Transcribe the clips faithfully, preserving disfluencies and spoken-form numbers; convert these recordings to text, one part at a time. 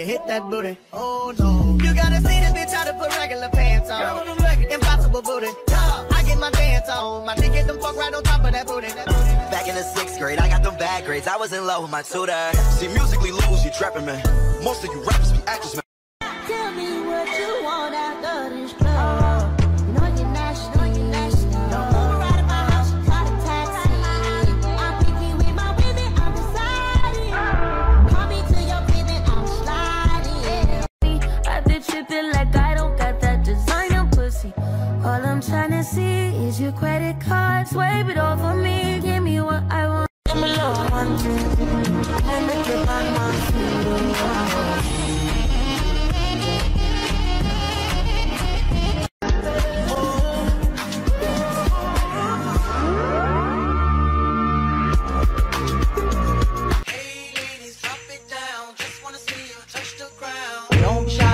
can hit that booty. Oh no. You gotta see this bitch how to put regular pants on. Impossible booty. I get my dance on. My nigga them fuck right on top of that booty. That booty. Back in the sixth grade, I got them bad grades. I was in love with my tutor. See, musically lose, you trapping, man. Most of you rappers be actors, man. Tell me what you want after this club. No, you're national, you're national. Don't move out of my house, you call a taxi. I'm picky with my women, I'm deciding. Call me to your pivot, I'm sliding. I've been tripping like I don't got that designer pussy. All I'm trying to see is your credit card. Swipe it all for me, give me what I want. I'm alone, one, two, three. Let me get my mouth through.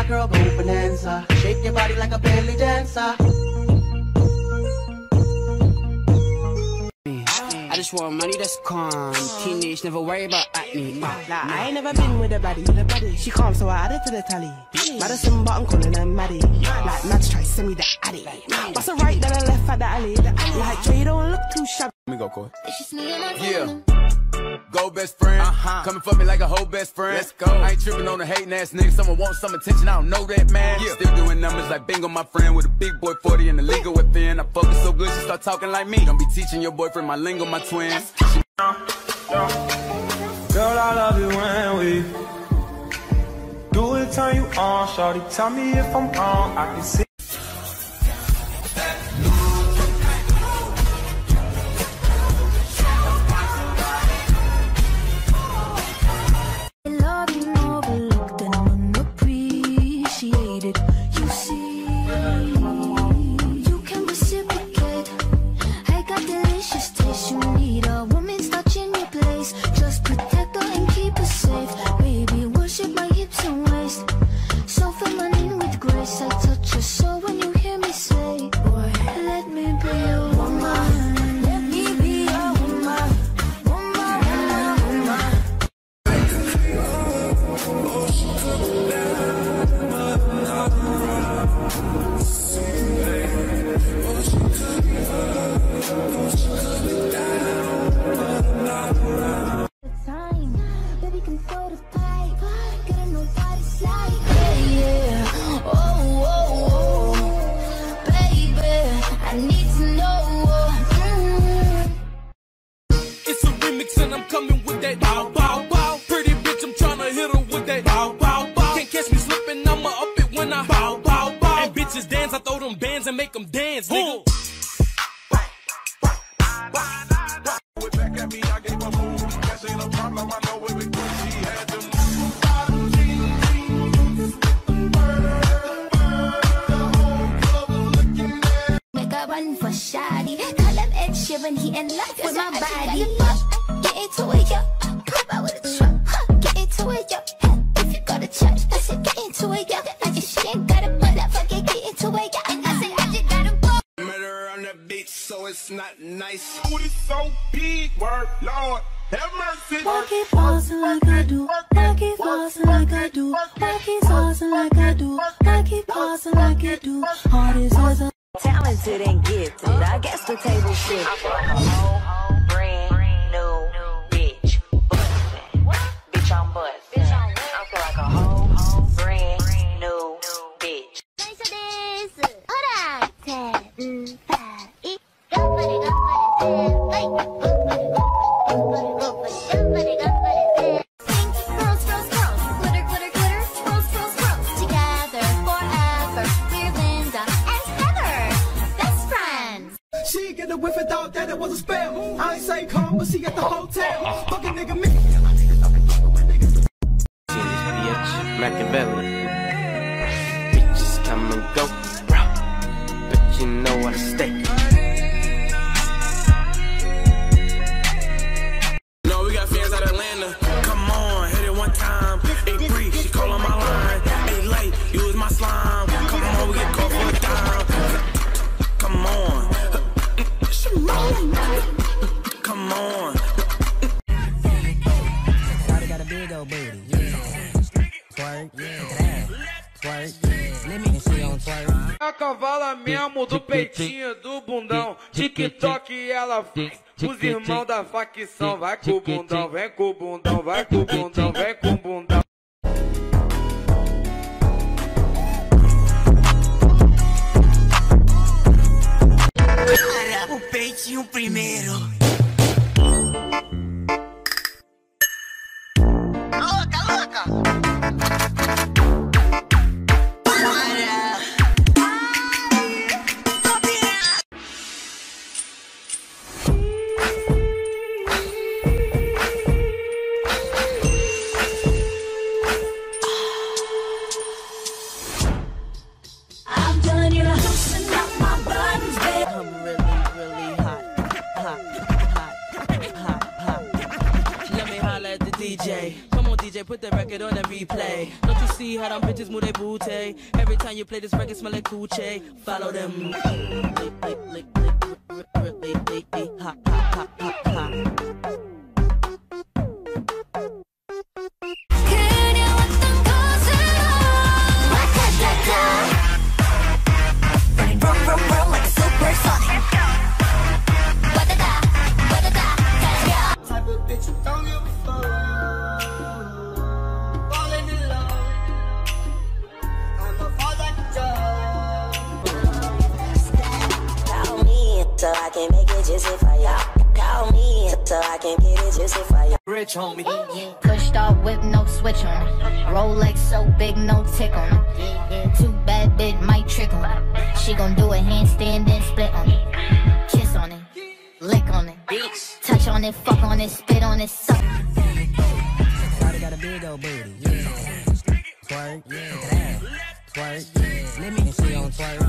Girl, go bonanza. Shake your body like a belly dancer. I just want money that's calm. Teenage, never worry about acne. Nah, I ain't never been with a baddie, with a baddie. She calm, so I add it to the tally. Madison, but I'm calling her Maddie. Like, Mads, try send me the addy. What's a right, then a left at the alley. Like, Jay, don't look too shabby. Let me go, Corey. Yeah. Go best friend, uh-huh. Coming for me like a whole best friend. Let's go. I ain't tripping on a hating ass nigga. Someone wants some attention, I don't know that man. Yeah. Still doing numbers like bingo, my friend. With a big boy forty and the legal within. I focus so good, she start talking like me. Don't be teaching your boyfriend my lingo, my twin. Girl, I love you when we do it, turn you on, shawty. Tell me if I'm wrong, I can see. And make them dance, nigga. Make a run for shoddy. Call him Ed Sheeran, he in love with my body. Get into it, yo. Come out with a truck. Huh. Get into it, yo. Hell, if you go to church, I said get into it, yo. I just she ain't got a motherfucker. Get into it, yo. So it's not nice. Food is so big, word, Lord, have mercy. Walk it fast like I do. Walk it fast like I do. Walk it fast like I do. Walk it fast like I do. Heart is as a talented and gifted. I guess the table shit. I brought a whole, whole brand new bitch, bustin'. Bitch, I'm bustin'. I feel like a whole, whole brand new bitch. Hold on. With a dog that it was a spell. I ain't say come, but she at the hotel. Fucking nigga me. Machiavelli. Bitches come and go, bro. But you know I stay. No, we got fans out of Atlanta. Come on, hit it one time. Ain't free, she callin' my line. Ain't late, use my slime. Come on, we get caught for a dime. Come on. Come on. Come on. Got a big old booty. Yeah. mesmo do peitinho, do bundão. TikTok ela faz os irmãos da facção. Vai com o bundão, vem com o bundão, vai com o bundão, vem com o bundão. Para o peitinho primeiro. Louca, louca. Put the record on the replay. Don't you see how them bitches move their booty? Every time you play this record, smell like coochie. Follow them. Type of bitch you don't give a fuck. So I can make it juicy for ya. Call me so I can get it juicy for ya. Rich homie, pushed off with no switch on. Rolex so big, no tick on. Too bad, bitch might trick on. She gon' do a handstand and split on it. Kiss on it, lick on it, touch on it, fuck on it, spit on it, suck. Everybody got a big old booty. Yeah, twerk, yeah, twerk, yeah. Let me see on twerk.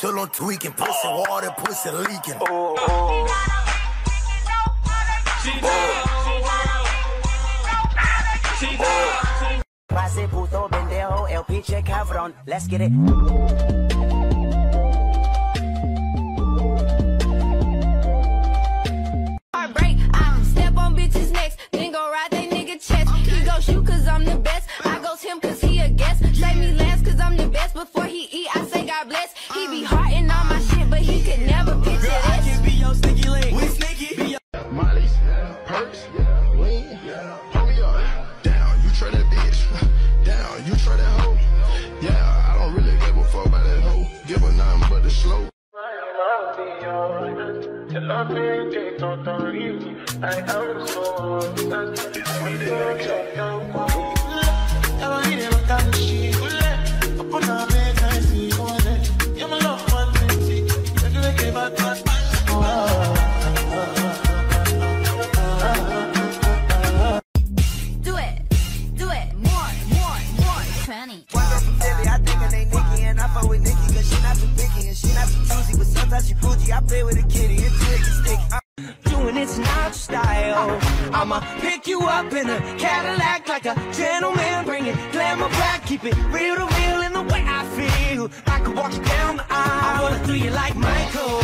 Till I'm tweaking, pussy oh. Water, pussy leaking. Oh, oh. Oh. Pase puto pendejo, el pinche cabrón. Let's get it. Heartbreak, I step on bitches' necks, then go ride they nigga chest. He goes you cause I'm the best, I goes him cause he a guest. Say me last cause I'm the best, before he eat I say God bless. you. Till I can't take out on you. I am so obsessed. It's my direction. I play with a kitty and twig and stick. I'm doing it's not style. I'ma pick you up in a Cadillac like a gentleman. Bring it glamour back, keep it real to real in the way I feel. I could walk you down the aisle. I wanna do you like Michael.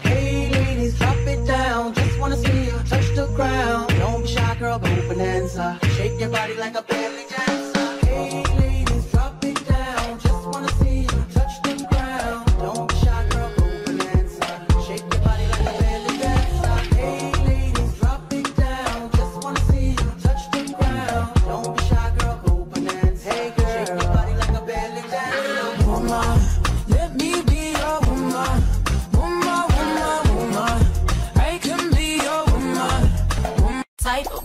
Hey ladies, drop it down. Just wanna see you touch the ground. Don't be shy, girl, go bonanza. Shake your body like a belly dancer. Hey ladies, drop it down. Just wanna see you touch the ground. Don't be shy, girl.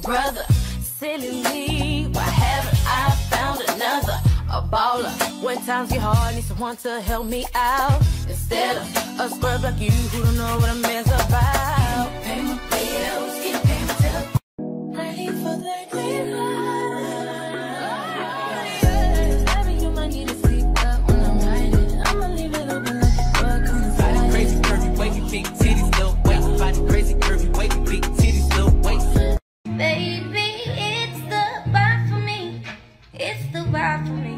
Brother, silly me, why haven't I found another? A baller, when times get hard, need someone to help me out. Instead of a scrub like you who don't know what a man's about. Pay my bills, get a payment bill. Ready for that green light. Baby, you might need to sleep up when I'm riding. I'ma leave it open like the fuck on the side. Body crazy, curvy, wacky, big titties, little waist. Body crazy, curvy, wacky, big titties, little waist. Baby, it's the vibe for me. It's the vibe for me.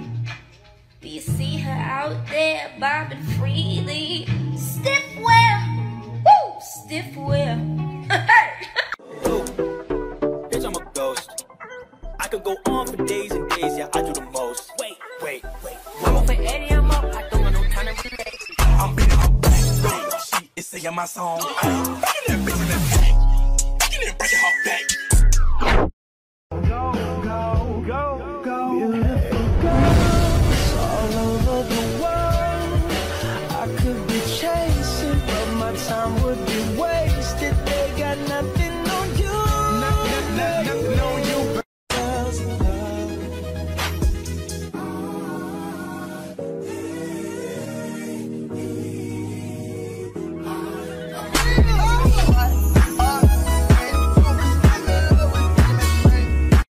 Do you see her out there bobbing freely? Stiff wear, woo, stiff wear. Ooh, bitch, I'm a ghost. I could go on for days and days, yeah, I do the most. Wait, wait, wait. I'm up for Eddie, I'm up. I don't want no time to relate. I'm beating her back, baby. She is singing my song. I'm breaking that bitch in the back. I can't break her back. Would